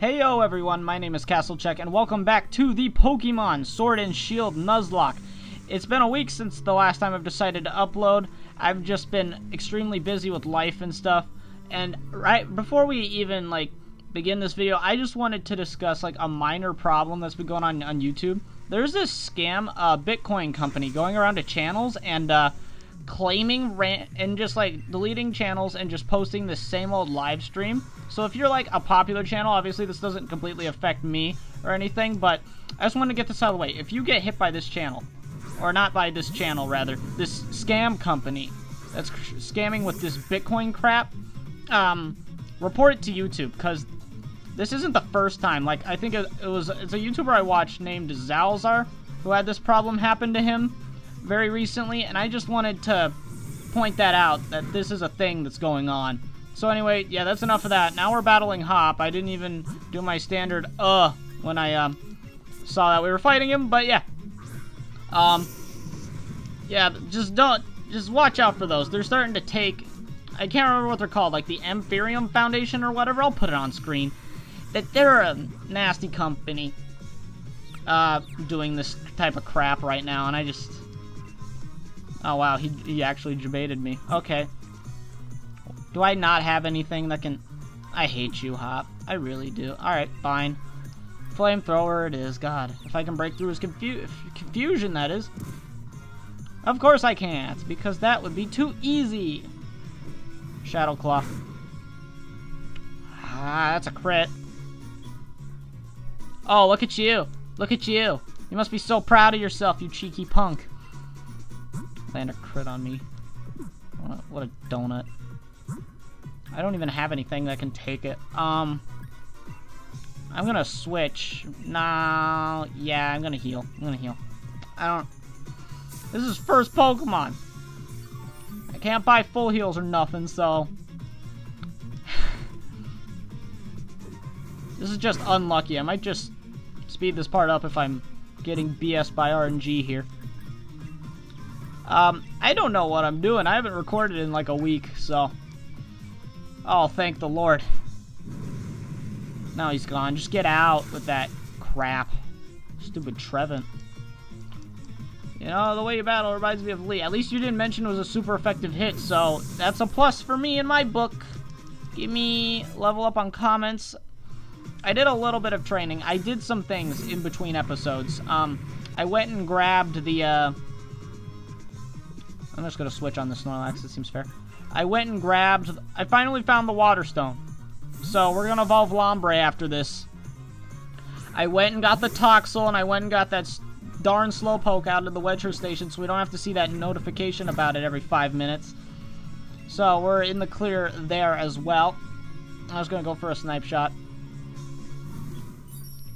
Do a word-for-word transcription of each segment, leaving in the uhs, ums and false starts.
Heyo everyone, my name is Castlecheck, and welcome back to the Pokemon Sword and Shield Nuzlocke. It's been a week since the last time I've decided to upload. I've just been extremely busy with life and stuff. And right before we even like begin this video, I just wanted to discuss like a minor problem that's been going on on YouTube. There's this scam uh, Bitcoin company going around to channels and uh, claiming rant and just like deleting channels and just posting the same old live stream. So if you're like a popular channel, obviously this doesn't completely affect me or anything, but I just want to get this out of the way. If you get hit by this channel, or not by this channel rather, this scam company that's scamming with this Bitcoin crap, um, report it to YouTube, because this isn't the first time. Like, I think it, it was, it's a YouTuber I watched named Zalzar who had this problem happen to him very recently, and I just wanted to point that out, that this is a thing that's going on. So anyway, yeah, that's enough of that. Now we're battling Hop. I didn't even do my standard uh when I um saw that we were fighting him, but yeah. Um Yeah, just don't just watch out for those. They're starting to take, I can't remember what they're called, like the Empyrium Foundation or whatever. I'll put it on screen. That they're a nasty company uh doing this type of crap right now, and I just oh wow, he he actually debated me. Okay. Do I not have anything that can... I hate you, Hop. I really do. Alright, fine. Flamethrower it is. God. If I can break through his confu confusion, that is. Of course I can't, because that would be too easy. Shadow Claw. Ah, that's a crit. Oh, look at you. Look at you. You must be so proud of yourself, you cheeky punk. Land a crit on me. What a, what a donut. I don't even have anything that can take it. Um, I'm gonna switch. Nah, yeah, I'm gonna heal. I'm gonna heal. I don't... This is first Pokemon. I can't buy full heals or nothing, so... This is just unlucky. I might just speed this part up if I'm getting B S by R N G here. Um, I don't know what I'm doing. I haven't recorded in like a week, so... Oh, thank the Lord. Now he's gone. Just get out with that crap. Stupid Trevin. You know, the way you battle reminds me of Lee. At least you didn't mention it was a super effective hit, so that's a plus for me in my book. Give me level up on comments. I did a little bit of training. I did some things in between episodes. Um, I went and grabbed the, uh... I'm just going to switch on the Snorlax. It seems fair. I went and grabbed... I finally found the Water Stone. So, we're gonna evolve Lombre after this. I went and got the Toxel, and I went and got that darn Slowpoke out of the Wedger Station, so we don't have to see that notification about it every five minutes. So, we're in the clear there as well. I was gonna go for a Snipe Shot.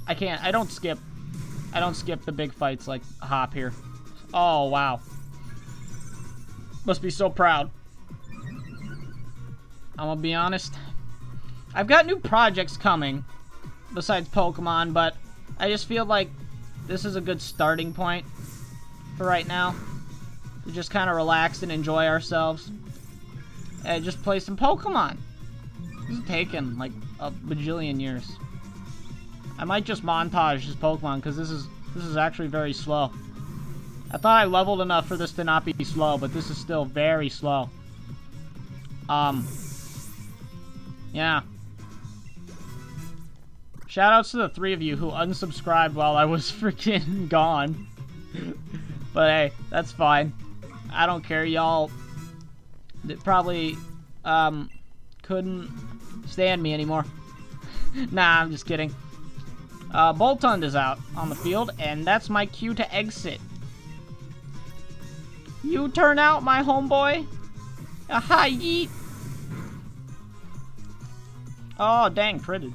I can't... I don't skip... I don't skip the big fights like Hop here. Oh, wow. Must be so proud. I'm gonna be honest. I've got new projects coming besides Pokemon, but I just feel like this is a good starting point for right now. To just kind of relax and enjoy ourselves. And just play some Pokemon. This is taking like a bajillion years. I might just montage this Pokemon, because this is this is actually very slow. I thought I leveled enough for this to not be slow, but this is still very slow. Um... Yeah. Shoutouts to the three of you who unsubscribed while I was freaking gone. But hey, that's fine. I don't care, y'all. Probably um, couldn't stand me anymore. Nah, I'm just kidding. Uh, Boltund is out on the field, and that's my cue to exit. You turn out, my homeboy. Aha, yeet. Oh, dang, critted.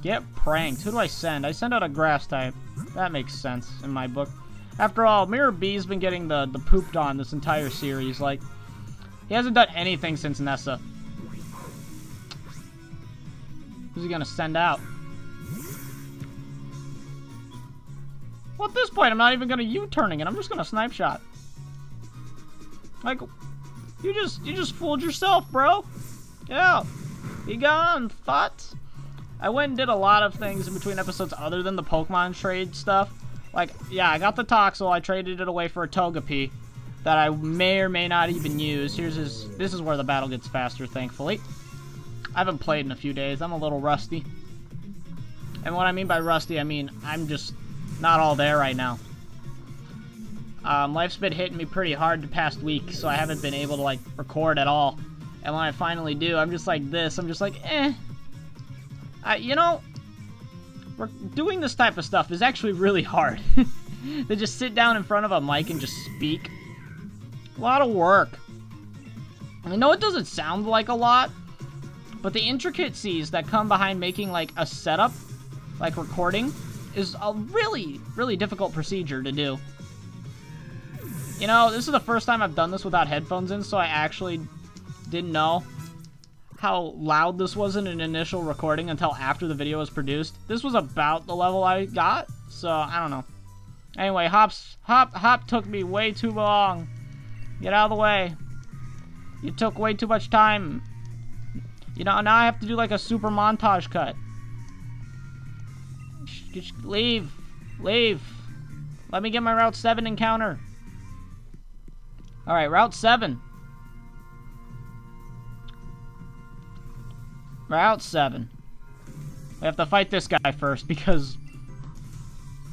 Get pranked. Who do I send? I send out a grass type. That makes sense in my book. After all, Mirror B's been getting the, the pooped on this entire series. Like, he hasn't done anything since Nessa. Who's he gonna send out? Well, at this point, I'm not even gonna U-turning it. I'm just gonna Snipe Shot. Like, you just, you just fooled yourself, bro. Yeah. Be gone, thought. I went and did a lot of things in between episodes other than the Pokemon trade stuff. Like, yeah, I got the Toxel. I traded it away for a Togepi that I may or may not even use. Here's his, this is where the battle gets faster, thankfully. I haven't played in a few days. I'm a little rusty. And what I mean by rusty, I mean I'm just not all there right now. Um, life's been hitting me pretty hard the past week, so I haven't been able to, like, record at all. And when I finally do, I'm just like this. I'm just like, eh. I, you know, we're doing this type of stuff is actually really hard. To just sit down in front of a mic and just speak. A lot of work. I know it doesn't sound like a lot, but the intricacies that come behind making, like, a setup, like recording, is a really, really difficult procedure to do. You know, this is the first time I've done this without headphones in, so I actually didn't know how loud this was in an initial recording until after the video was produced. This was about the level I got, so I don't know. Anyway, Hop's, Hop, Hop took me way too long. Get out of the way. You took way too much time. You know, now I have to do like a super montage cut. Just leave. Leave. Let me get my Route seven encounter. Alright, Route seven. Route seven. We have to fight this guy first because...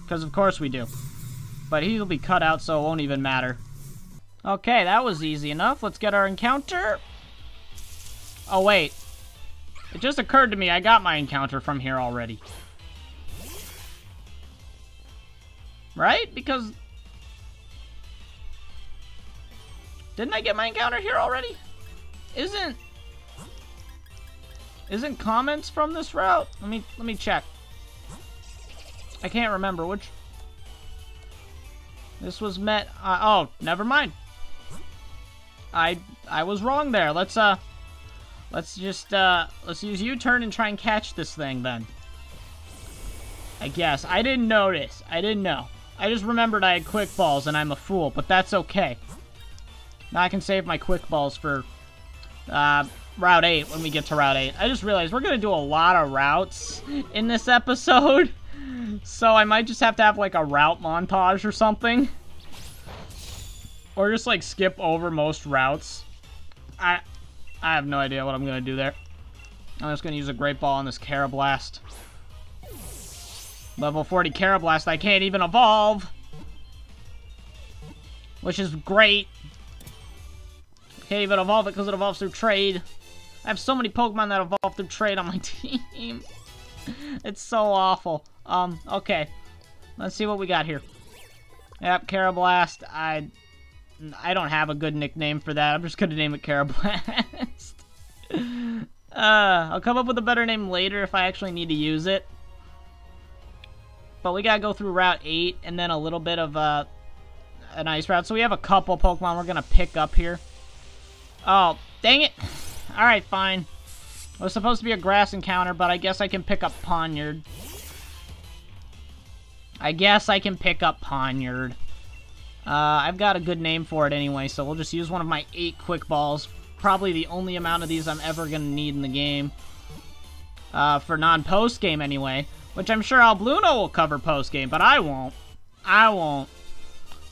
Because of course we do. But he'll be cut out, so it won't even matter. Okay, that was easy enough. Let's get our encounter. Oh, wait. It just occurred to me I got my encounter from here already. Right? Because... Didn't I get my encounter here already? Isn't... Isn't comments from this route? Let me, let me check. I can't remember which... This was met... Uh, oh, never mind. I I was wrong there. Let's, uh... Let's just, uh... Let's use U-turn and try and catch this thing, then. I guess. I didn't notice. I didn't know. I just remembered I had quick balls, and I'm a fool, but that's okay. Now I can save my quick balls for uh, Route eight when we get to Route eight. I just realized we're going to do a lot of routes in this episode. So I might just have to have like a route montage or something. Or just like skip over most routes. I I have no idea what I'm going to do there. I'm just going to use a Great Ball on this Carablast. Level forty Carablast I can't even evolve. Which is great. Can't even evolve it because it evolves through trade. I have so many Pokemon that evolve through trade on my team. It's so awful. Um, okay. Let's see what we got here. Yep, Carablast. I I don't have a good nickname for that. I'm just going to name it Carablast. uh, I'll come up with a better name later if I actually need to use it. But we got to go through Route eight and then a little bit of uh, an ice route. So we have a couple Pokemon we're going to pick up here. Oh, dang it. Alright, fine. It was supposed to be a grass encounter, but I guess I can pick up Ponyard. I guess I can pick up Ponyard. Uh, I've got a good name for it anyway, so we'll just use one of my eight quick balls. Probably the only amount of these I'm ever going to need in the game. Uh, for non-post game anyway. Which I'm sure Al Bluno will cover post game, but I won't. I won't.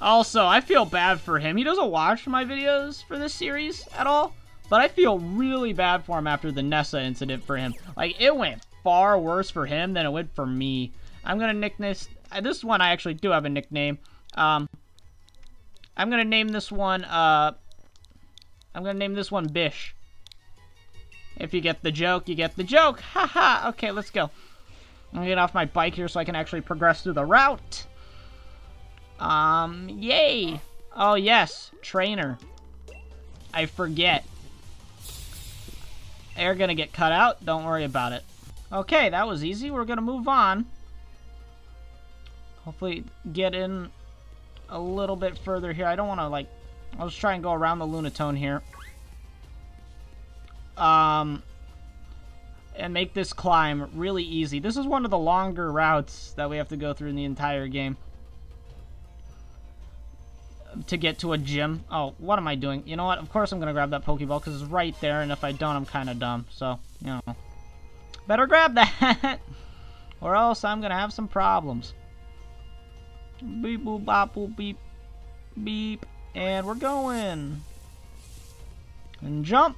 Also, I feel bad for him. He doesn't watch my videos for this series at all. But I feel really bad for him after the Nessa incident for him. Like, it went far worse for him than it went for me. I'm going to nickname this... This one, I actually do have a nickname. Um, I'm going to name this one... Uh, I'm going to name this one Bish. If you get the joke, you get the joke. Haha. Okay, let's go. I'm going to get off my bike here so I can actually progress through the route. Um, yay! Oh, yes. Trainer. I forget. They're gonna get cut out. Don't worry about it. Okay, that was easy. We're gonna move on. Hopefully get in a little bit further here. I don't want to, like... I'll just try and go around the Lunatone here. Um... And make this climb really easy. This is one of the longer routes that we have to go through in the entire game. To get to a gym. Oh, what am I doing? You know what? Of course I'm going to grab that Pokeball because it's right there, and if I don't, I'm kind of dumb. So, you know. Better grab that, or else I'm gonna have some problems. Beep, boop, bop, boop, beep, beep, and we're going. And jump.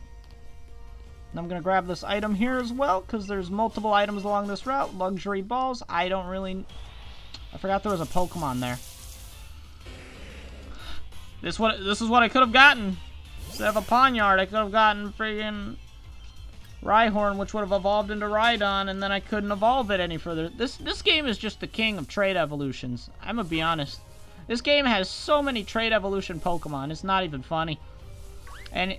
And I'm gonna grab this item here as well, because there's multiple items along this route. Luxury balls. I don't really. I forgot there was a Pokemon there. This what this is what I could have gotten. Instead of a Ponyard, I could have gotten friggin' Rhyhorn, which would have evolved into Rhydon, and then I couldn't evolve it any further. This this game is just the king of trade evolutions. I'm gonna be honest. This game has so many trade evolution Pokemon. It's not even funny. And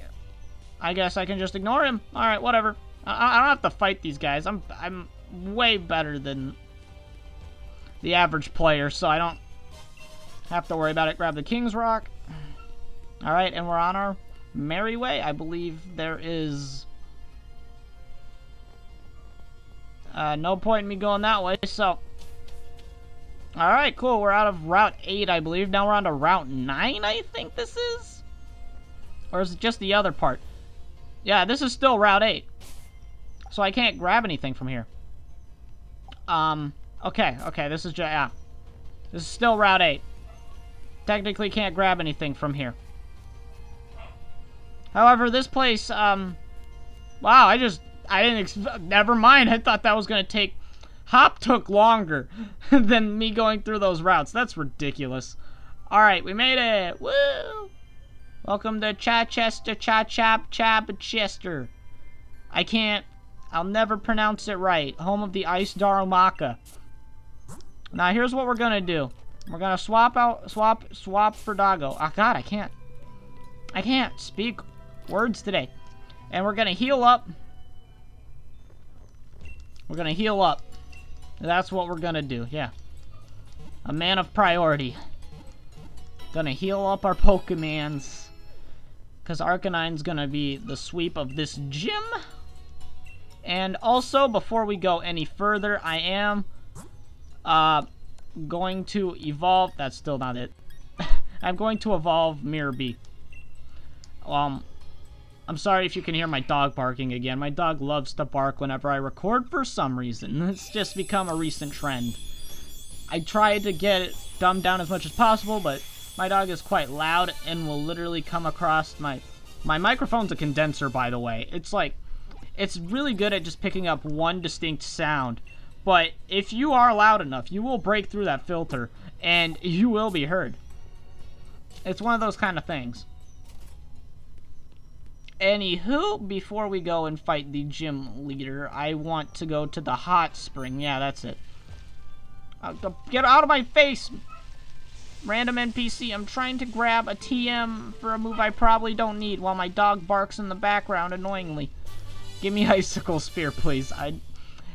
I guess I can just ignore him. All right, whatever. I, I don't have to fight these guys. I'm I'm way better than the average player, so I don't have to worry about it. Grab the King's Rock. All right, and we're on our merry way. I believe there is uh, no point in me going that way, so... All right, cool. We're out of Route eight, I believe. Now we're on to Route nine, I think this is? Or is it just the other part? Yeah, this is still Route eight. So I can't grab anything from here. Um, okay, okay, this is just... Yeah. This is still Route eight. Technically can't grab anything from here. However, this place, um... Wow, I just... I didn't ex- Never mind, I thought that was gonna take... Hop took longer than me going through those routes. That's ridiculous. Alright, we made it! Woo! Welcome to Chichester, Cha-Chap, Chap-Chester. I can't... I'll never pronounce it right. Home of the Ice Darumaka. Now, here's what we're gonna do. We're gonna swap out... Swap... Swap for Doggo. Oh, God, I can't. I can't speak words today. And we're gonna heal up. We're gonna heal up. That's what we're gonna do, yeah. A man of priority. Gonna heal up our Pokemans. Because Arcanine's gonna be the sweep of this gym. And also, before we go any further, I am... Uh... going to evolve... That's still not it. I'm going to evolve Mirror B. Um... I'm sorry if you can hear my dog barking again. My dog loves to bark whenever I record for some reason. It's just become a recent trend. I tried to get it dumbed down as much as possible, but my dog is quite loud and will literally come across my... My microphone's a condenser, by the way. It's like... It's really good at just picking up one distinct sound. But if you are loud enough, you will break through that filter, and you will be heard. It's one of those kind of things. Anywho, before we go and fight the gym leader, I want to go to the hot spring. Yeah, that's it. Uh, get out of my face! Random N P C, I'm trying to grab a T M for a move I probably don't need while my dog barks in the background annoyingly. Give me Icicle Spear, please. I.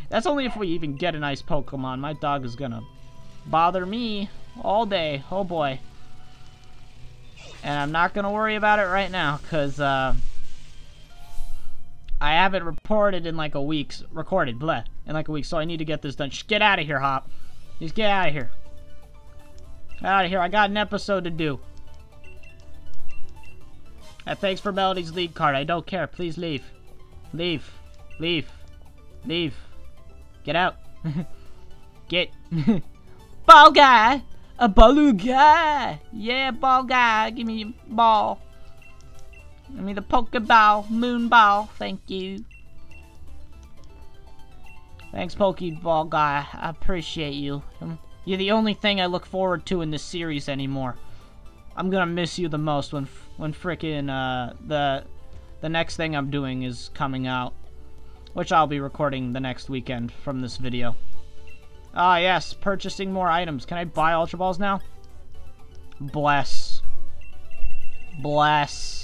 That's only if we even get an ice Pokemon. My dog is gonna bother me all day. Oh boy. And I'm not gonna worry about it right now, because, uh... I haven't reported in like a week. Recorded, bleh. In like a week, so I need to get this done. Shh, get out of here, Hop. Just get out of here. Get out of here. I got an episode to do. And thanks for Melody's lead card. I don't care. Please leave. Leave. Leave. Leave. Get out. Get. Ball guy. A ball guy. Yeah, ball guy. Give me a ball. Give me the Pokeball, Moon Ball, thank you. Thanks, Pokeball guy. I appreciate you. You're the only thing I look forward to in this series anymore. I'm gonna miss you the most when, when frickin' uh, the the next thing I'm doing is coming out, which I'll be recording the next weekend from this video. Ah, yes, purchasing more items. Can I buy Ultra Balls now? Bless. Bless.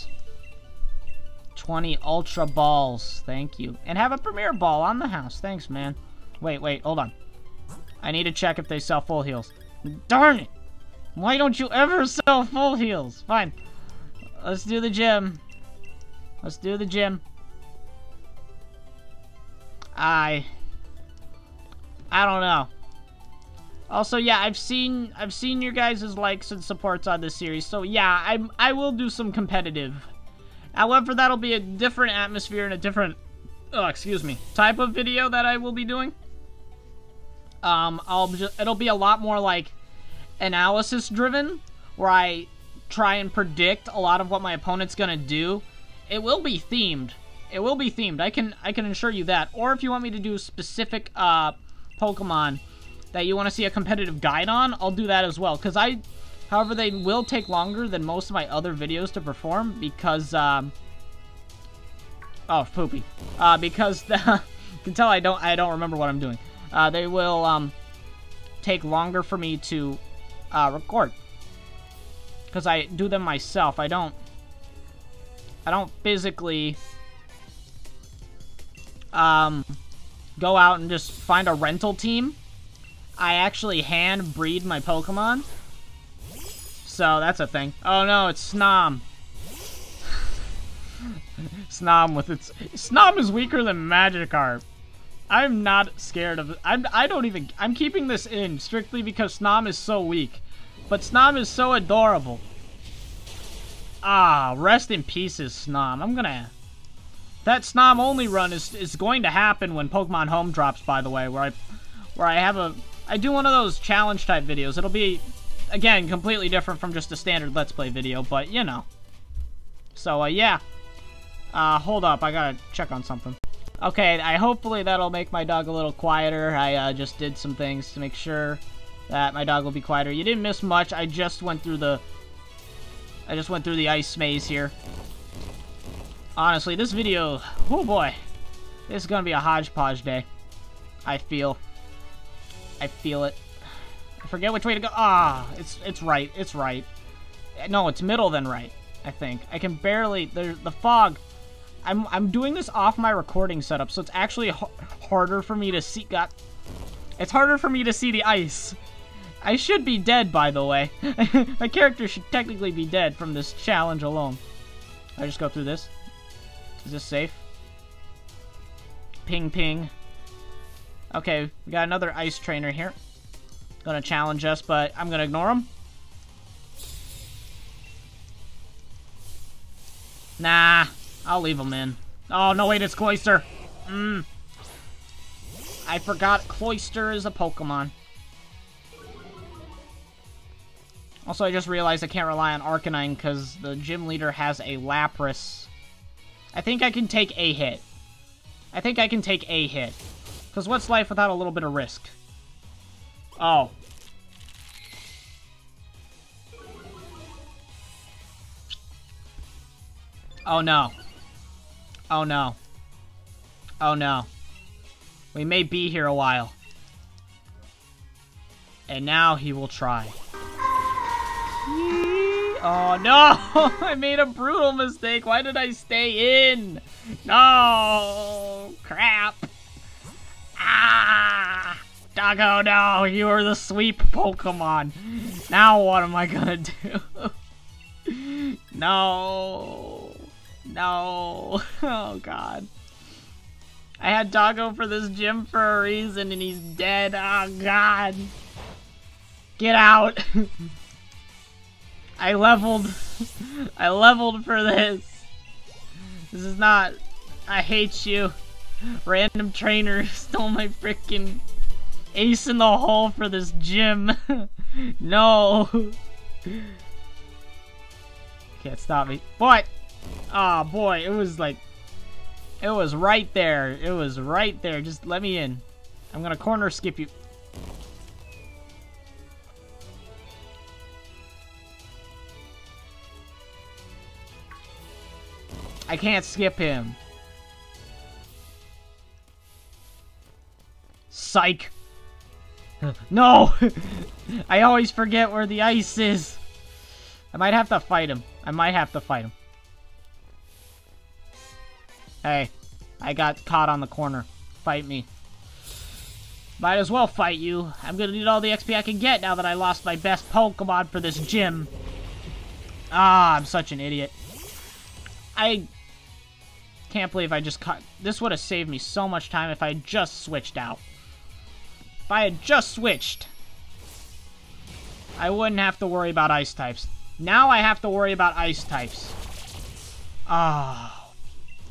twenty Ultra Balls. Thank you. And have a Premier Ball on the house. Thanks, man. Wait, wait. Hold on. I need to check if they sell full heals. Darn it! Why don't you ever sell full heals? Fine. Let's do the gym. Let's do the gym. I... I don't know. Also, yeah, I've seen... I've seen your guys' likes and supports on this series. So, yeah, I'm, I will do some competitive... However, that'll be a different atmosphere and a different uh, excuse me, type of video that I will be doing. Um, I'll just, it'll be a lot more like analysis driven, where I try and predict a lot of what my opponent's gonna do. It will be themed. It will be themed. I can I can assure you that. Or if you want me to do specific uh, Pokemon that you want to see a competitive guide on, I'll do that as well. Cause I, however, they will take longer than most of my other videos to perform because um, oh poopy, uh, because the, you can tell I don't I don't remember what I'm doing. Uh, they will um, take longer for me to uh, record because I do them myself. I don't I don't physically um, go out and just find a rental team. I actually hand breed my Pokemon, so that's a thing. Oh no, it's Snom. Snom with its Snom is weaker than Magikarp. I'm not scared of it. I'm, I don't even... I'm keeping this in strictly because Snom is so weak. But Snom is so adorable. Ah, rest in pieces, Snom. I'm gonna... That Snom only run is, is going to happen when Pokemon Home drops, by the way. Where I where I have a... I do one of those challenge type videos. It'll be, again, completely different from just a standard Let's Play video. But, you know. So, uh, yeah. Uh, hold up. I gotta check on something. Okay, I hopefully that'll make my dog a little quieter. I uh, just did some things to make sure that my dog will be quieter. You didn't miss much. I just went through the I just went through the ice maze here. Honestly, this video, oh boy. This is going to be a hodgepodge day. I feel I feel it. I forget which way to go. Ah, it's it's right. It's right. No, it's middle then right, I think. I can barely there's the fog. I'm, I'm doing this off my recording setup, so it's actually h harder for me to see... God, it's harder for me to see the ice. I should be dead, by the way. My character should technically be dead from this challenge alone. I just go through this. Is this safe? Ping, ping. Okay, we got another ice trainer here. Gonna challenge us, but I'm gonna ignore him. Nah. I'll leave them in. Oh, no, wait, it's Cloyster. Mm. I forgot Cloyster is a Pokemon. Also, I just realized I can't rely on Arcanine because the gym leader has a Lapras. I think I can take a hit. I think I can take a hit. Because what's life without a little bit of risk? Oh. Oh, no. Oh no. Oh no. We may be here a while. And now he will try. Yee oh no! I made a brutal mistake. Why did I stay in? No! Crap! Ah! Doggo, no! You are the sweep Pokemon. Now what am I gonna do? No! No. Oh, God. I had Doggo for this gym for a reason, and he's dead. Oh, God. Get out. I leveled. I leveled for this. This is not... I hate you. Random trainer stole my freaking ace in the hole for this gym. No. Can't stop me. What? Ah, oh, boy, it was like, it was right there. It was right there. Just let me in. I'm gonna corner skip you. I can't skip him. Psych. No! I always forget where the ice is. I might have to fight him. I might have to fight him. Hey, I got caught on the corner. Fight me. Might as well fight you. I'm gonna need all the X P I can get now that I lost my best Pokemon for this gym. Ah, I'm such an idiot. I can't believe I just caught... This would have saved me so much time if I had just switched out. If I had just switched, I wouldn't have to worry about ice types. Now I have to worry about ice types. Ah...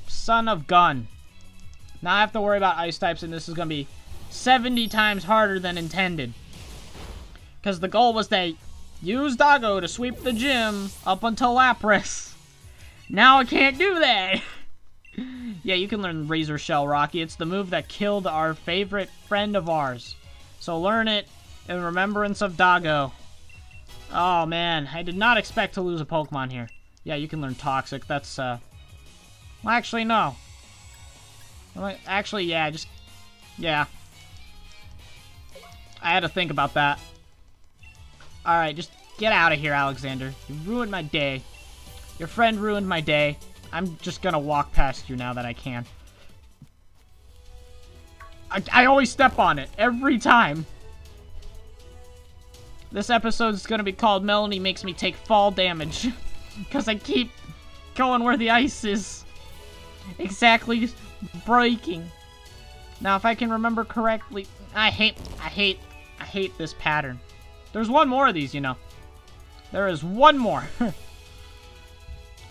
Son of gun. Now I have to worry about ice types, and this is going to be seventy times harder than intended. Because the goal was to use Doggo to sweep the gym up until Lapras. Now I can't do that. Yeah, you can learn Razor Shell, Rocky. It's the move that killed our favorite friend of ours. So learn it in remembrance of Doggo. Oh, man. I did not expect to lose a Pokemon here. Yeah, you can learn Toxic. That's, uh... Well, actually, no. Actually, yeah, just... Yeah. I had to think about that. Alright, just get out of here, Alexander. You ruined my day. Your friend ruined my day. I'm just gonna walk past you now that I can. I, I always step on it. Every time. This episode is gonna be called Melony Makes Me Take Fall Damage. Because I keep going where the ice is. Exactly breaking. Now, if I can remember correctly... I hate... I hate... I hate this pattern. There's one more of these, you know. There is one more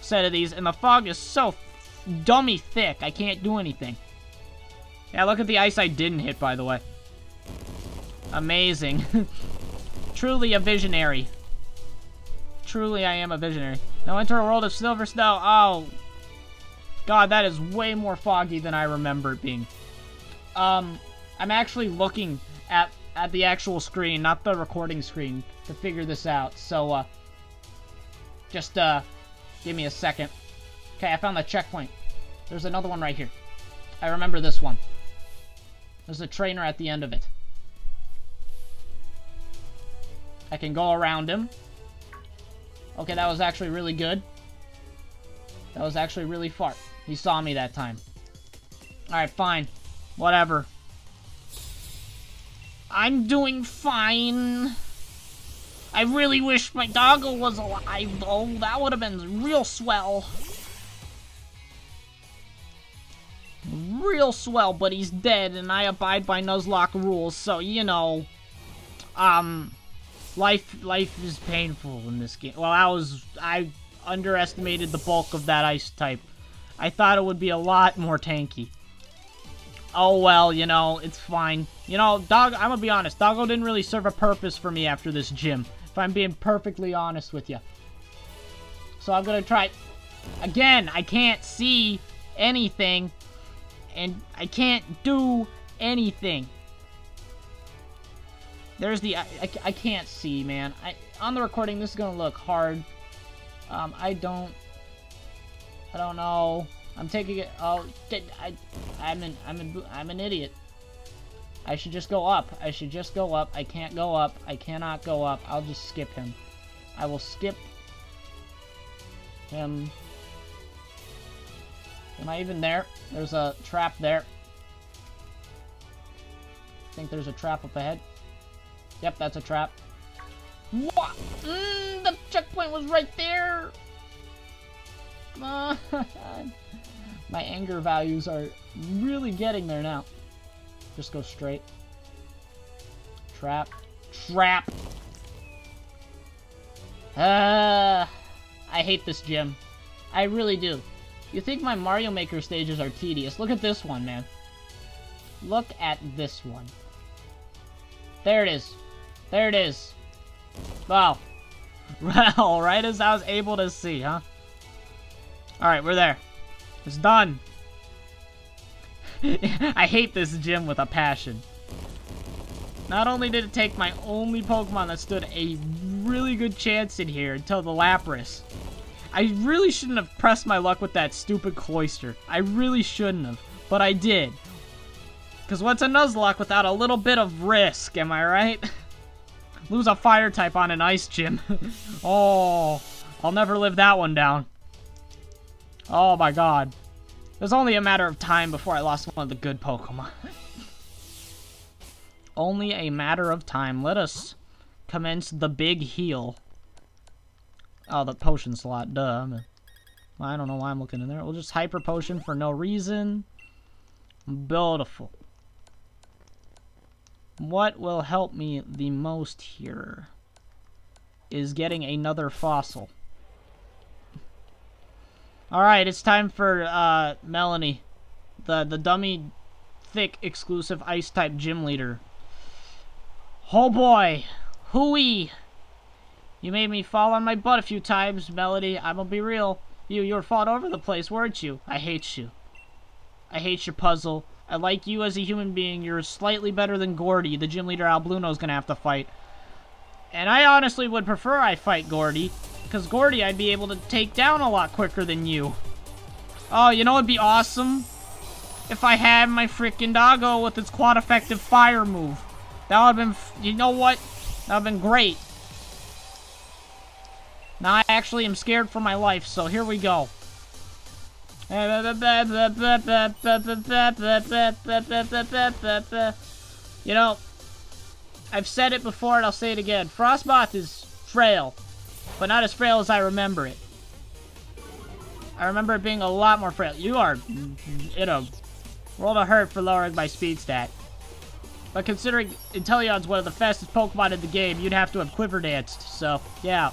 set of these, and the fog is so dummy thick, I can't do anything. Yeah, look at the ice I didn't hit, by the way. Amazing. Truly a visionary. Truly, I am a visionary. Now enter a world of silver snow. Oh, God, that is way more foggy than I remember it being. Um, I'm actually looking at... at the actual screen, not the recording screen, to figure this out. So, uh, just, uh, give me a second. Okay, I found the checkpoint. There's another one right here. I remember this one. There's a trainer at the end of it. I can go around him. Okay, that was actually really good. That was actually really far. He saw me that time. Alright, fine. Whatever. I'm doing fine. I really wish my Doggo was alive, though. That would have been real swell. Real swell, but he's dead, and I abide by Nuzlocke rules, so, you know. Um, life life is painful in this game. Well, I was... I underestimated the bulk of that ice type. I thought it would be a lot more tanky. Oh, well, you know, it's fine. You know, Doggo, I'm gonna be honest. Doggo didn't really serve a purpose for me after this gym. If I'm being perfectly honest with you. So I'm gonna try... Again, I can't see anything. And I can't do anything. There's the... I, I, I can't see, man. I, on the recording, this is gonna look hard. Um, I don't... I don't know... I'm taking it. Oh, I, I'm an, I'm an, I'm an idiot. I should just go up. I should just go up. I can't go up. I cannot go up. I'll just skip him. I will skip him. Am I even there? There's a trap there. I think there's a trap up ahead. Yep, that's a trap. What? Mm, the checkpoint was right there. Come on. My anger values are really getting there now. Just go straight. Trap. Trap! Uh, I hate this gym. I really do. You think my Mario Maker stages are tedious. Look at this one, man. Look at this one. There it is. There it is. Wow. Well, right as I was able to see, huh? Alright, we're there. It's done. I hate this gym with a passion. Not only did it take my only Pokemon that stood a really good chance in here until the Lapras. I really shouldn't have pressed my luck with that stupid cloister. I really shouldn't have, but I did. Because what's a Nuzlocke without a little bit of risk, am I right? Lose a fire type on an ice gym. Oh, I'll never live that one down. Oh my god. It was only a matter of time before I lost one of the good Pokemon. Only a matter of time. Let us commence the big heal. Oh, the potion slot. Duh. I don't know why I'm looking in there. We'll just hyper potion for no reason. Beautiful. What will help me the most here is getting another fossil. Alright, it's time for, uh, Melony. The, the dummy thick exclusive Ice-type gym leader. Oh boy, hooey! You made me fall on my butt a few times, Melody. I'ma be real. You, you were falling over the place, weren't you? I hate you. I hate your puzzle. I like you as a human being. You're slightly better than Gordy. The gym leader Al Bluno's gonna have to fight. And I honestly would prefer I fight Gordy, because Gordy I'd be able to take down a lot quicker than you. Oh, you know what'd be awesome? If I had my freaking doggo with its quad effective fire move. That would've been, f you know what? That would've been great. Now I actually am scared for my life, so here we go. You know, I've said it before and I'll say it again. Frostmoth is frail, but not as frail as I remember it. I remember it being a lot more frail. You are, you know, world of hurt for lowering my speed stat. But considering Inteleon's one of the fastest Pokemon in the game, you'd have to have Quiver Danced, so, yeah.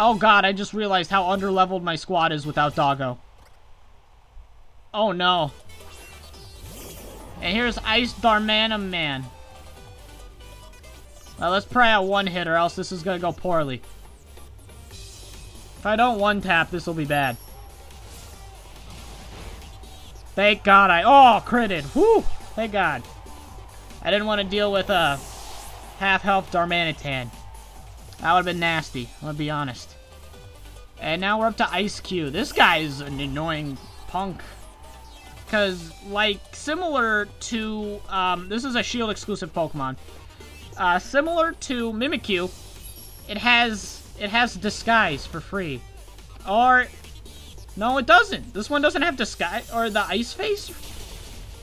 Oh god, I just realized how underleveled my squad is without Doggo. Oh no. And here's Ice Darmanum Man. Well, let's pry out one hit or else this is gonna go poorly. If I don't one-tap, this will be bad. Thank God I... Oh, critted! Whew! Thank God. I didn't want to deal with a half-health Darmanitan. That would have been nasty, I'm gonna be honest. And now we're up to Ice Cube. This guy is an annoying punk. Because, like, similar to... Um, this is a Shield-exclusive Pokemon. Uh, similar to Mimikyu, it has... It has Disguise for free. Or... No, it doesn't. This one doesn't have Disguise... Or the Ice Face?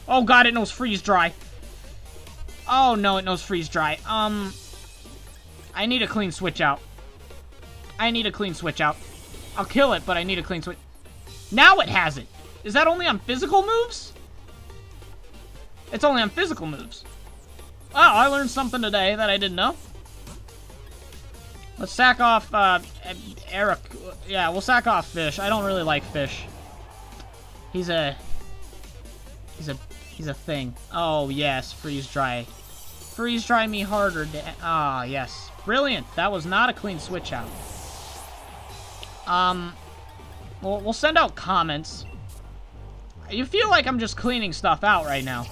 Oh, God, it knows Freeze Dry. Oh, no, it knows Freeze Dry. Um... I need a clean switch out. I need a clean switch out. I'll kill it, but I need a clean switch. Now it has it! Is that only on physical moves? It's only on physical moves. Oh, I learned something today that I didn't know. Let's sack off, uh, Eric. Yeah, we'll sack off Fish. I don't really like Fish. He's a... He's a... He's a thing. Oh, yes. Freeze dry. Freeze dry me harder. Ah, yes. Brilliant. That was not a clean switch out. Um, we'll, we'll send out comments. You feel like I'm just cleaning stuff out right now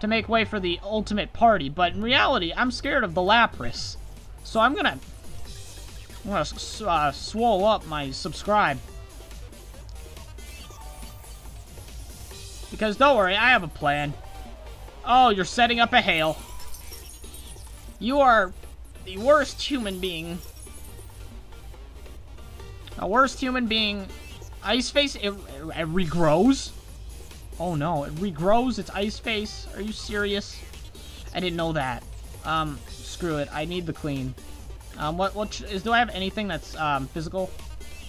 to make way for the ultimate party, but in reality, I'm scared of the Lapras. So I'm gonna, I'm gonna uh, swole up my subscribe. Because don't worry, I have a plan. Oh, you're setting up a hail. You are the worst human being. A worst human being. Ice Face, it, it, it regrows? Oh no, it regrows its Ice Face. Are you serious? I didn't know that. Um, screw it. I need the clean. Um, what, what is, do I have anything that's, um, physical?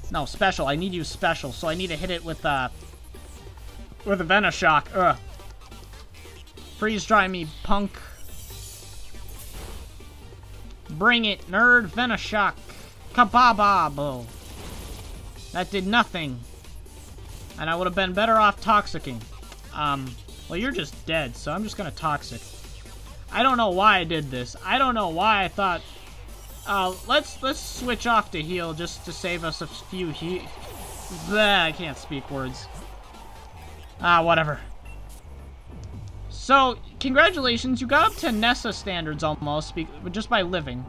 No, special. I need you special, so I need to hit it with, uh, with a Venoshock. Ugh. Freeze dry me, punk. Bring it, nerd. Venoshock. Kabababo. That did nothing. And I would have been better off toxicking. Um, well, you're just dead, so I'm just gonna toxic. I don't know why I did this. I don't know why I thought... Uh, let's let's switch off to heal just to save us a few he... Bleh, I can't speak words. Ah, whatever. So, congratulations, you got up to Nessa standards almost, just by living.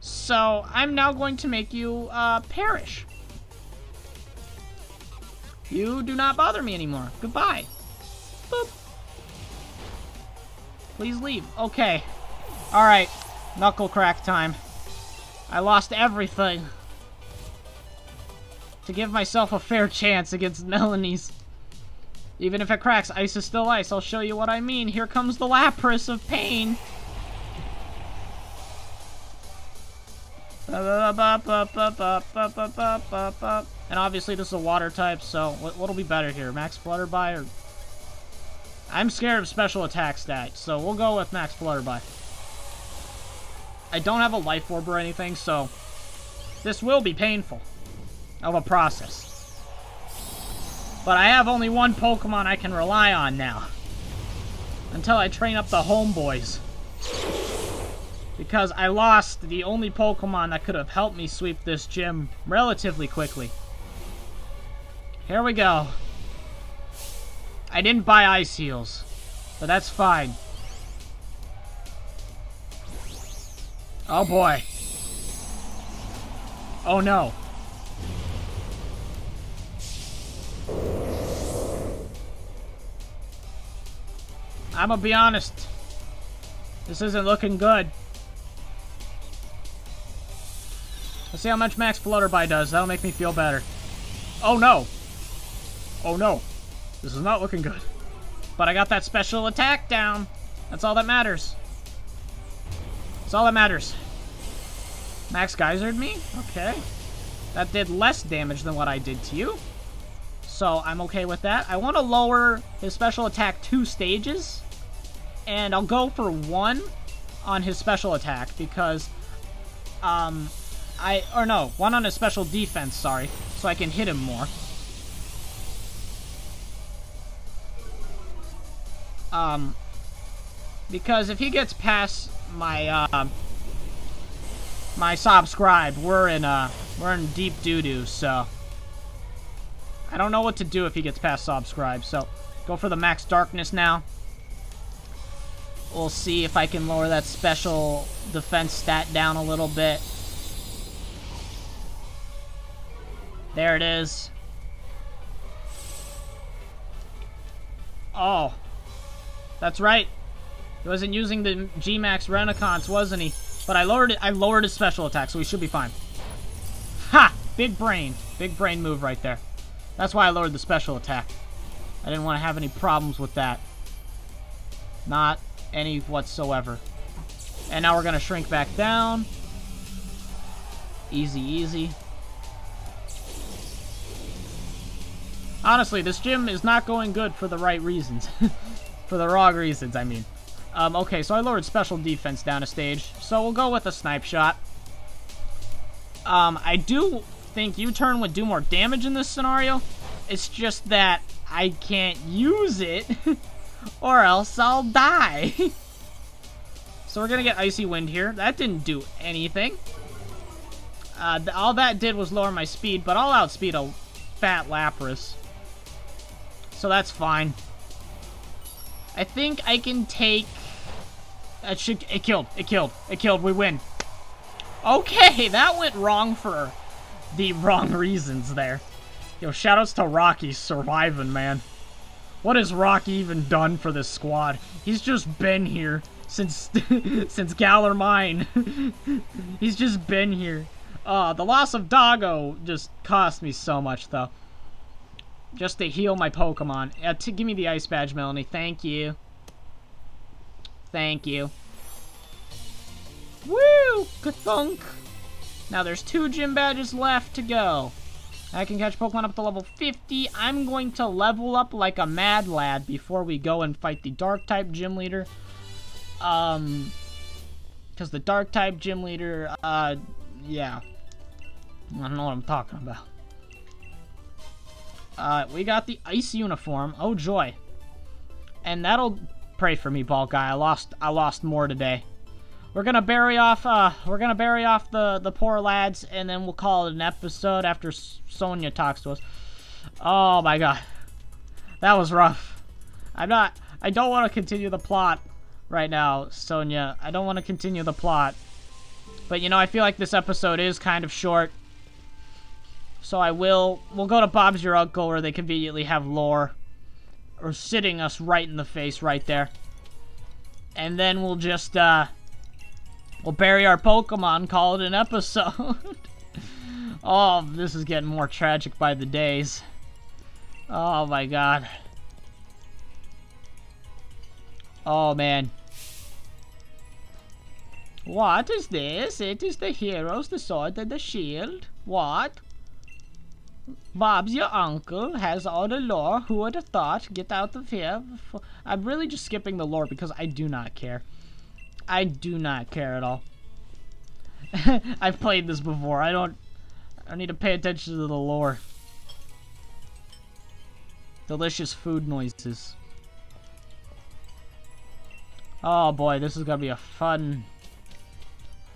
So, I'm now going to make you, uh, perish. You do not bother me anymore. Goodbye. Boop. Please leave. Okay. Alright. Knuckle crack time. I lost everything to give myself a fair chance against Melony's. Even if it cracks, ice is still ice. I'll show you what I mean. Here comes the Lapras of pain. And obviously this is a water type, so what'll be better here? Max Flutterby or... I'm scared of special attack stats, so we'll go with Max Flutterby. I don't have a Life Orb or anything, so this will be painful of a process. But I have only one Pokemon I can rely on now. Until I train up the homeboys. Because I lost the only Pokemon that could have helped me sweep this gym relatively quickly. Here we go. I didn't buy Ice Heels, but that's fine. Oh boy. Oh no. I'm gonna be honest. This isn't looking good. Let's see how much Max Flutterby does. That'll make me feel better. Oh no. Oh no. This is not looking good. But I got that special attack down. That's all that matters. That's all that matters. Max Geysered me? Okay. That did less damage than what I did to you. So I'm okay with that. I want to lower his special attack two stages. And I'll go for one on his special attack because... Um... I, or no, one on his special defense, sorry, so I can hit him more. Um, because if he gets past my, uh, my subscribe, we're in, uh, we're in deep doo-doo, so. I don't know what to do if he gets past subscribe, so go for the max darkness now. We'll see if I can lower that special defense stat down a little bit. There it is. Oh. That's right. He wasn't using the G-Max Renaissance, wasn't he? But I lowered it. I lowered his special attack, so we should be fine. Ha! Big brain. Big brain move right there. That's why I lowered the special attack. I didn't want to have any problems with that. Not any whatsoever. And now we're going to shrink back down. Easy, easy. Honestly, this gym is not going good for the right reasons. For the wrong reasons, I mean. Um, okay, so I lowered special defense down a stage. So we'll go with a snipe shot. Um, I do think U-turn would do more damage in this scenario. It's just that I can't use it. Or else I'll die. So we're going to get Icy Wind here. That didn't do anything. Uh, th all that did was lower my speed. But I'll outspeed a fat Lapras. So that's fine. I think I can take... It, should... it killed. It killed. It killed. We win. Okay, that went wrong for the wrong reasons there. Yo, shoutouts to Rocky surviving, man. What has Rocky even done for this squad? He's just been here since since Galar Mine. He's just been here. Uh, the loss of Doggo just cost me so much, though. Just to heal my Pokemon. Uh, to give me the Ice Badge, Melony. Thank you. Thank you. Woo! Ka-thunk! Now there's two gym badges left to go. I can catch Pokemon up to level fifty. I'm going to level up like a mad lad before we go and fight the Dark-type gym leader. Um, because the Dark-type gym leader, uh, yeah. I don't know what I'm talking about. Uh, we got the ice uniform. Oh joy! And that'll pray for me, bald guy. I lost. I lost more today. We're gonna bury off. Uh, we're gonna bury off the the poor lads, and then we'll call it an episode after Sonia talks to us. Oh my god, that was rough. I'm not. I don't want to continue the plot right now, Sonia. I don't want to continue the plot. But you know, I feel like this episode is kind of short. So I will, we'll go to Bob's Your Uncle where they conveniently have lore. Or sitting us right in the face right there. And then we'll just, uh, we'll bury our Pokemon, call it an episode. Oh, this is getting more tragic by the days. Oh my god. Oh man. What is this? It is the heroes, the sword, and the shield. What? Bob's your uncle has all the lore. Who would have thought? Get out of here. I'm really just skipping the lore because I do not care. I do not care at all. I've played this before. I don't I need to pay attention to the lore. Delicious food noises. Oh boy, this is gonna be a fun...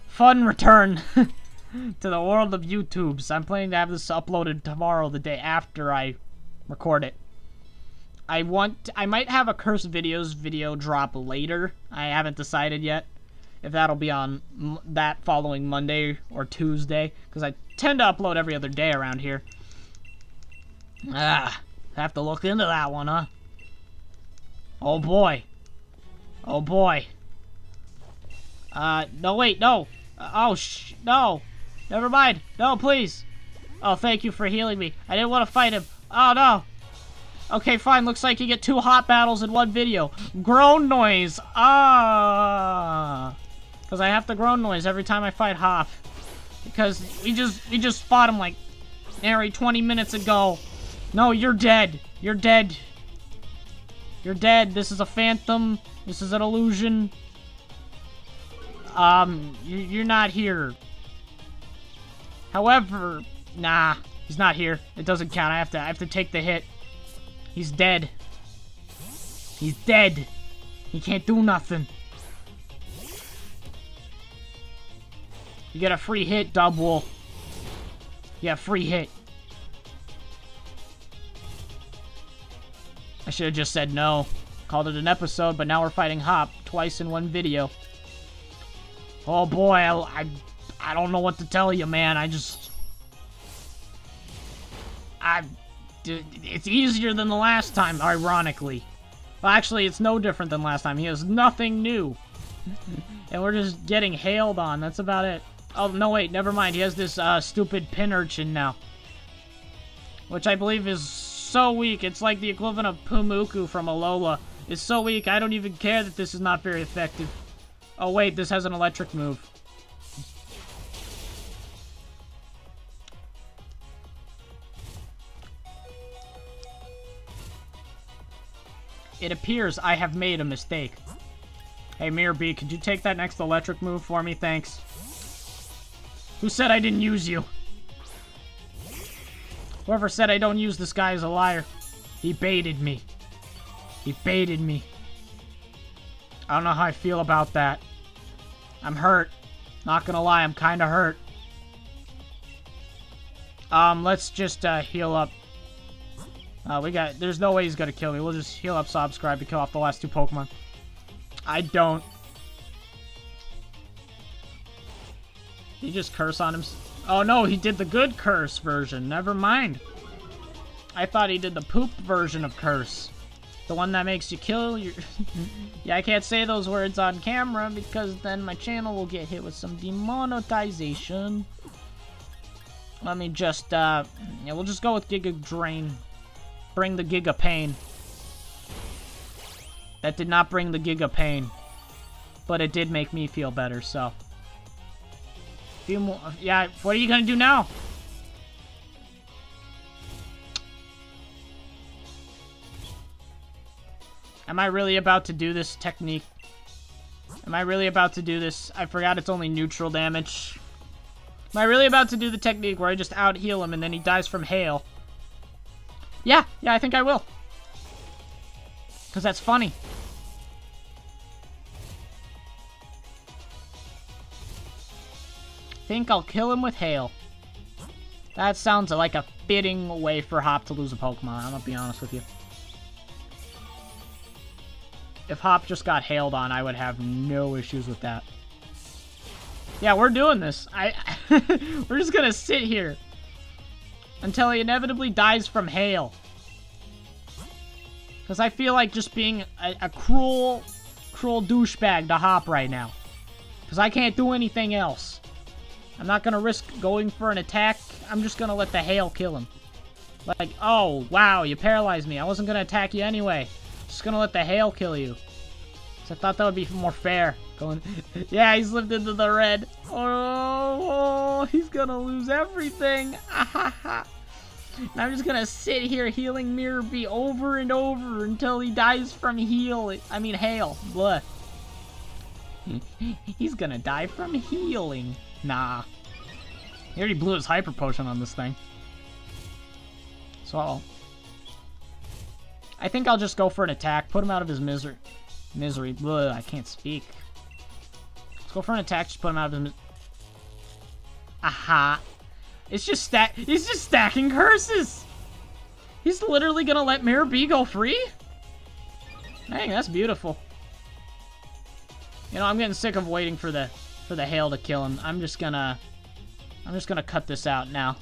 Fun return to the world of YouTube. So I'm planning to have this uploaded tomorrow, the day after I record it. I want... I might have a Cursed Videos video drop later. I haven't decided yet if that'll be on m that following Monday or Tuesday, because I tend to upload every other day around here. Ah, have to look into that one, huh? Oh boy. Oh boy. Uh, no, wait, no. Uh, oh, sh no. Never mind. No, please. Oh, thank you for healing me. I didn't want to fight him. Oh, no. Okay, fine. Looks like you get two hot battles in one video. Groan noise. Ah. Because I have to groan noise every time I fight Hop. Because we just, we just fought him like nearly twenty minutes ago. No, you're dead. You're dead. You're dead. This is a phantom. This is an illusion. Um, you're not here. However, nah, he's not here. It doesn't count. I have to, I have to take the hit. He's dead. He's dead. He can't do nothing. You get a free hit, Dubwool. Yeah, free hit. I should have just said no. Called it an episode, but now we're fighting Hop twice in one video. Oh boy, I, I, I don't know what to tell you, man. I just... I... It's easier than the last time, ironically. Well, actually, it's no different than last time. He has nothing new. And we're just getting hailed on. That's about it. Oh, no, wait. Never mind. He has this uh, stupid pin urchin now. Which I believe is so weak. It's like the equivalent of Pumuku from Alola. It's so weak, I don't even care that this is not very effective. Oh, wait. This has an electric move. It appears I have made a mistake. Hey, Mirror B, could you take that next electric move for me? Thanks. Who said I didn't use you? Whoever said I don't use this guy is a liar. He baited me. He baited me. I don't know how I feel about that. I'm hurt. Not gonna lie, I'm kinda hurt. Um, let's just uh, heal up. Uh, we got... There's no way he's gonna kill me. We'll just heal up, subscribe, and kill off the last two Pokemon. I don't. Did he just curse on him? Oh, no, he did the good curse version. Never mind. I thought he did the poop version of curse. The one that makes you kill your... Yeah, I can't say those words on camera because then my channel will get hit with some demonetization. Let me just, uh... yeah, we'll just go with Giga Drain. Bring the Giga Pain. That did not bring the Giga Pain, but it did make me feel better. So, a few more. Yeah, what are you gonna do now? Am I really about to do this technique? Am I really about to do this? I forgot it's only neutral damage. Am I really about to do the technique where I just out heal him and then he dies from hail? Yeah, yeah, I think I will. Because that's funny. Think I'll kill him with hail. That sounds like a fitting way for Hop to lose a Pokemon, I'm gonna be honest with you. If Hop just got hailed on, I would have no issues with that. Yeah, we're doing this. I We're just gonna sit here until he inevitably dies from hail. Because I feel like just being a, a cruel, cruel douchebag to Hop right now. Because I can't do anything else. I'm not going to risk going for an attack. I'm just going to let the hail kill him. Like, oh, wow, you paralyzed me. I wasn't going to attack you anyway. Just going to let the hail kill you. Because I thought that would be more fair. Going, yeah, he's lived into the red. Oh, he's going to lose everything. Ah, ha, ha. And I'm just gonna sit here healing Mirror B over and over until he dies from heal. I mean, hail. Blah. He's gonna die from healing. Nah. He already blew his hyper potion on this thing. So. I think I'll just go for an attack. Put him out of his misery. Misery. Blah, I can't speak. Let's go for an attack. Just put him out of his misery. Aha. It's just stack. He's just stacking curses. He's literally gonna let Mirror B go free? Dang, that's beautiful. You know, I'm getting sick of waiting for the for the hail to kill him. I'm just gonna I'm just gonna cut this out now.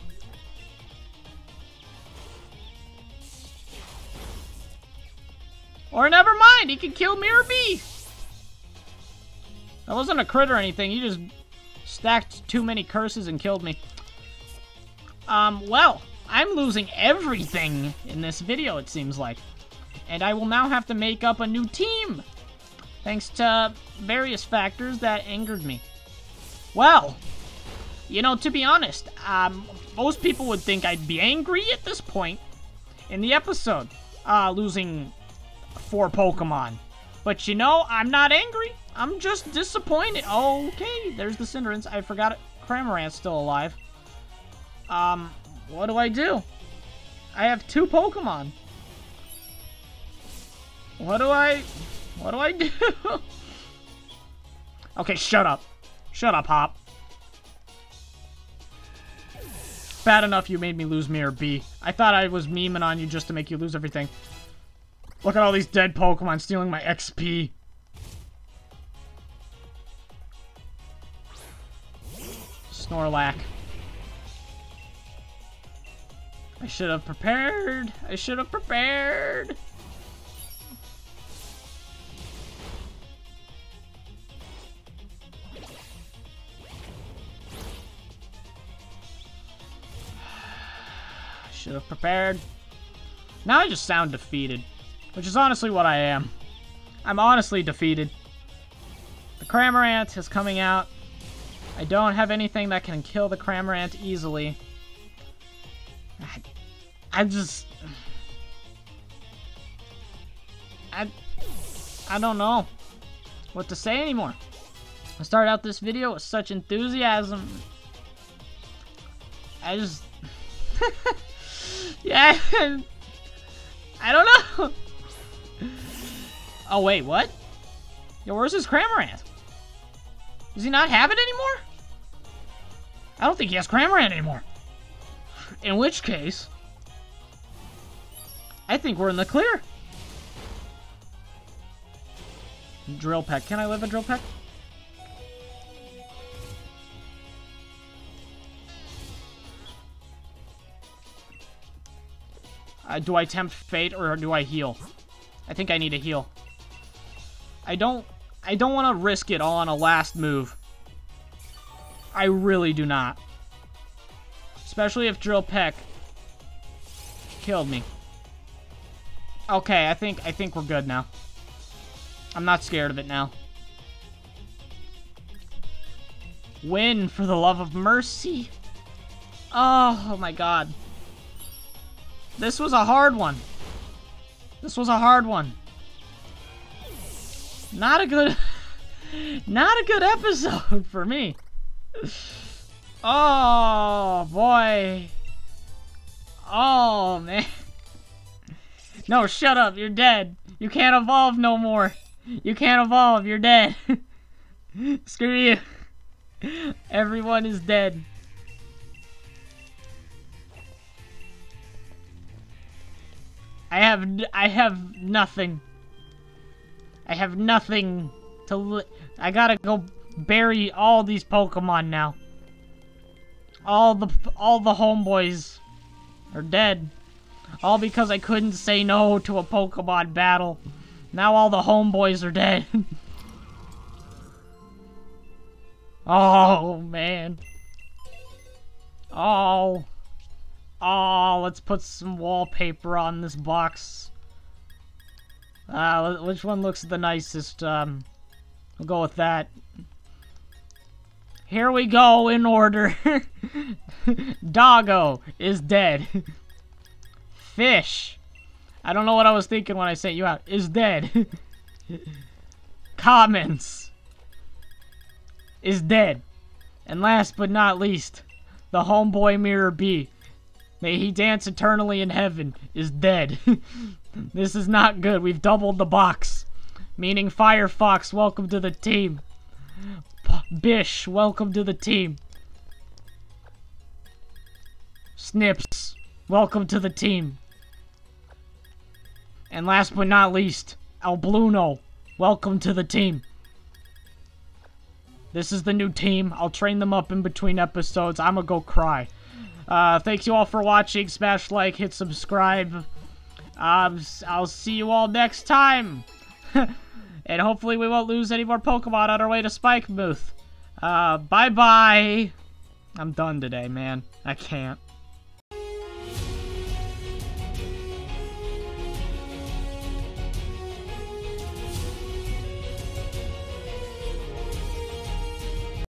Or never mind, he can kill Mirror B. That wasn't a crit or anything. He just stacked too many curses and killed me. Um, well, I'm losing everything in this video, it seems like. And I will now have to make up a new team, thanks to various factors that angered me. Well, you know, to be honest, um, most people would think I'd be angry at this point in the episode, uh, losing four Pokemon. But you know, I'm not angry. I'm just disappointed. Okay, there's the Cinderance. I forgot it. Cramorant's still alive. Um, what do I do? I have two Pokemon. What do I... What do I do? Okay, shut up. Shut up, Hop. Bad enough you made me lose Mirror B. I thought I was memeing on you just to make you lose everything. Look at all these dead Pokemon stealing my X P. Snorlax. I should have prepared. I should have prepared. Should have prepared. Now I just sound defeated, which is honestly what I am. I'm honestly defeated. The Cramorant is coming out. I don't have anything that can kill the Cramorant easily. I, I just... I... I don't know what to say anymore. I started out this video with such enthusiasm. I just... Yeah, I don't know. Oh, wait, what? Yo, where's this Cramorant? Does he not have it anymore? I don't think he has Cramorant anymore. In which case, I think we're in the clear. Drill Peck. Can I live a Drill Peck? Uh, do I tempt fate or do I heal? I think I need to heal. I don't... I don't want to risk it all on a last move. I really do not. Especially if Drill Peck killed me. Okay, I think I think we're good now. I'm not scared of it now. Win, for the love of mercy. Oh, oh my god. This was a hard one. This was a hard one. Not a good... Not a good episode for me. Oh, boy. Oh, man. No, shut up. You're dead. You can't evolve no more. You can't evolve. You're dead. Screw you. Everyone is dead. I have... I have nothing. I have nothing to... Li I gotta go bury all these Pokemon now. All the all the homeboys are dead. All because I couldn't say no to a Pokemon battle. Now all the homeboys are dead. Oh, man. Oh. Oh, let's put some wallpaper on this box. Uh, which one looks the nicest? Um, we'll go with that. Here we go in order. Doggo is dead. Fish. I don't know what I was thinking when I sent you out. Is dead. Comments. Is dead. And last but not least, the homeboy Mirror B. May he dance eternally in heaven. Is dead. This is not good. We've doubled the box. Meaning Firefox, welcome to the team. Bish, welcome to the team. Snips, welcome to the team. And last but not least, Al Bluno, welcome to the team. This is the new team. I'll train them up in between episodes. I'm gonna go cry. Uh, thank you all for watching. Smash like, hit subscribe. Um, I'll see you all next time. And hopefully we won't lose any more Pokemon on our way to Spikemuth. Uh, bye-bye. I'm done today, man. I can't.